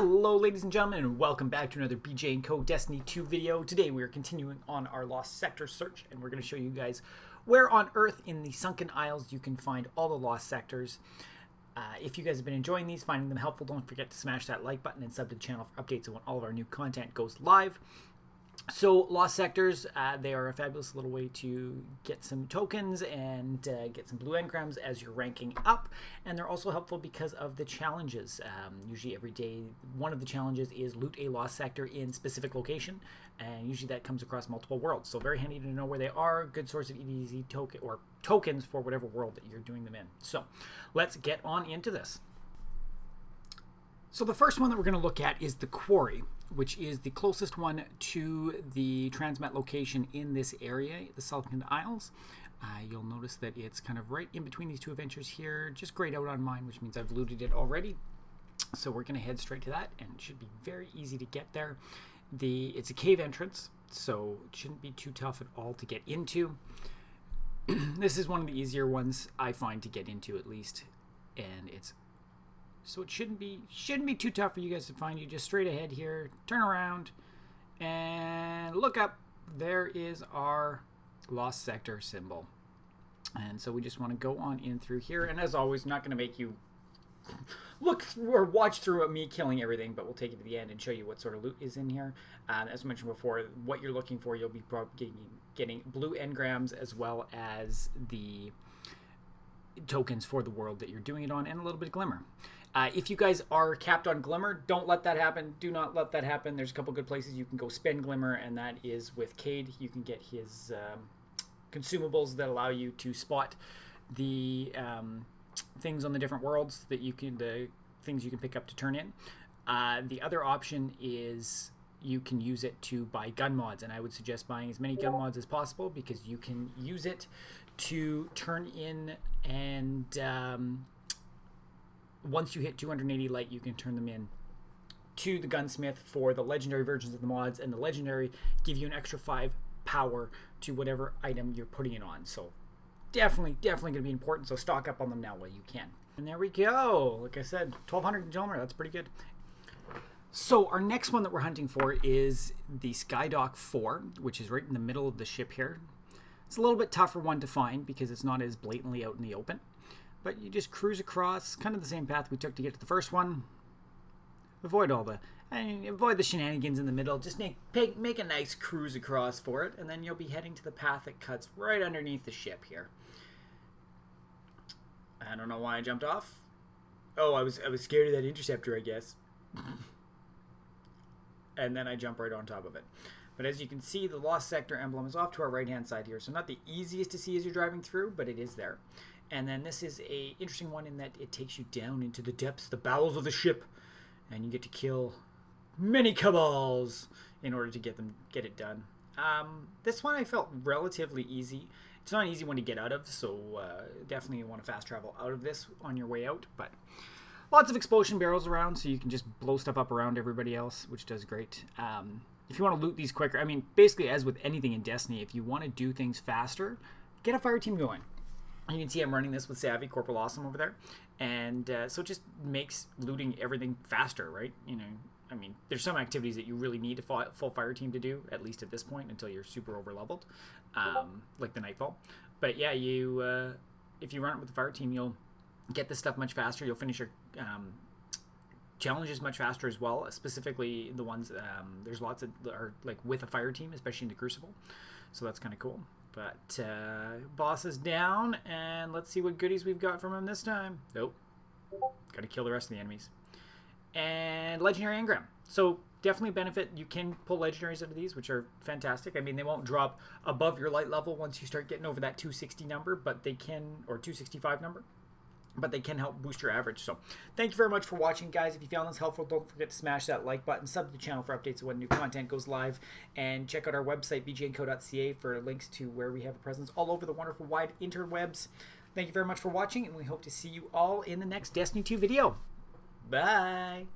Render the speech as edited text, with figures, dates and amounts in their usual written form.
Hello ladies and gentlemen, and welcome back to another BJ&Co Destiny 2 video. Today we are continuing on our Lost Sectors search, and we're going to show you guys where on Earth in the Sunken Isles you can find all the Lost Sectors. If you guys have been enjoying these, finding them helpful, don't forget to smash that like button and sub to the channel for updates on when all of our new content goes live. So Lost Sectors, they are a fabulous little way to get some tokens and get some blue engrams as you're ranking up. And they're also helpful because of the challenges. Usually every day, one of the challenges is loot a Lost Sector in specific location. And usually that comes across multiple worlds. So very handy to know where they are. Good source of EDZ token or tokens for whatever world that you're doing them in. So let's get on into this. So the first one that we're going to look at is The Quarry, which is the closest one to the Transmet location in this area, the Sunken Isles. You'll notice that it's kind of right in between these two adventures here. Just grayed out on mine, which means I've looted it already. So we're going to head straight to that, and it should be very easy to get there. It's a cave entrance, so it shouldn't be too tough at all to get into. This is one of the easier ones I find to get into, at least, and it shouldn't be too tough for you guys to find. You just straight ahead here, turn around, and look up. There is our Lost Sector symbol. And so we just want to go on in through here. And as always, not going to make you look or watch through at me killing everything, but we'll take it to the end and show you what sort of loot is in here. As mentioned before, what you're looking for, you'll be probably getting blue engrams as well as the tokens for the world that you're doing it on, and a little bit of glimmer. If you guys are capped on glimmer, don't let that happen. Do not let that happen. There's a couple good places you can go spend glimmer, and that is with Cade. You can get his consumables that allow you to spot the things on the different worlds that you can, the things you can pick up to turn in. The other option is you can use it to buy gun mods, and I would suggest buying as many gun mods as possible because you can use it to turn in, and once you hit 280 light, you can turn them in to the gunsmith for the legendary versions of the mods, and the legendary give you an extra 5 power to whatever item you're putting it on. So definitely gonna be important, so stock up on them now while you can. And there we go. Like I said, 1200 glimmer, that's pretty good. So our next one that we're hunting for is the Sky Dock 4, which is right in the middle of the ship here. It's a little bit tougher one to find because it's not as blatantly out in the open. But you just cruise across, kind of the same path we took to get to the first one. Avoid the shenanigans in the middle. Just make a nice cruise across for it, and then you'll be heading to the path that cuts right underneath the ship here. I don't know why I jumped off. Oh, I was scared of that interceptor, I guess. And then I jump right on top of it. But as you can see, the Lost Sector emblem is off to our right-hand side here. So not the easiest to see as you're driving through, but it is there. And then this is a interesting one in that it takes you down into the depths, the bowels of the ship. And you get to kill many cabals in order to get it done. This one I felt relatively easy. It's not an easy one to get out of, so definitely you want to fast travel out of this on your way out. But lots of explosion barrels around, so you can just blow stuff up around everybody else, which does great. If you want to loot these quicker, I mean, basically as with anything in Destiny, if you want to do things faster, get a fire team going. You can see I'm running this with Savvy Corporal Awesome over there, and so it just makes looting everything faster, right? You know, I mean, there's some activities that you really need a full fire team to do, at least at this point, until you're super over leveled, like the Nightfall. But yeah, you if you run it with the fire team, you'll get this stuff much faster. You'll finish your challenges much faster as well, specifically the ones there's lots of are like with a fire team, especially in the Crucible, so that's kind of cool. But boss is down, and let's see what goodies we've got from him this time. Nope, got to kill the rest of the enemies. And legendary engram, so definitely benefit. You can pull legendaries out of these, which are fantastic. I mean, they won't drop above your light level once you start getting over that 260 number, but they can, or 265 number, but they can help boost your average. So thank you very much for watching, guys. If you found this helpful, don't forget to smash that like button, sub to the channel for updates when new content goes live, and check out our website, bjandco.ca, for links to where we have a presence all over the wonderful wide interwebs. Thank you very much for watching, and we hope to see you all in the next Destiny 2 video. Bye!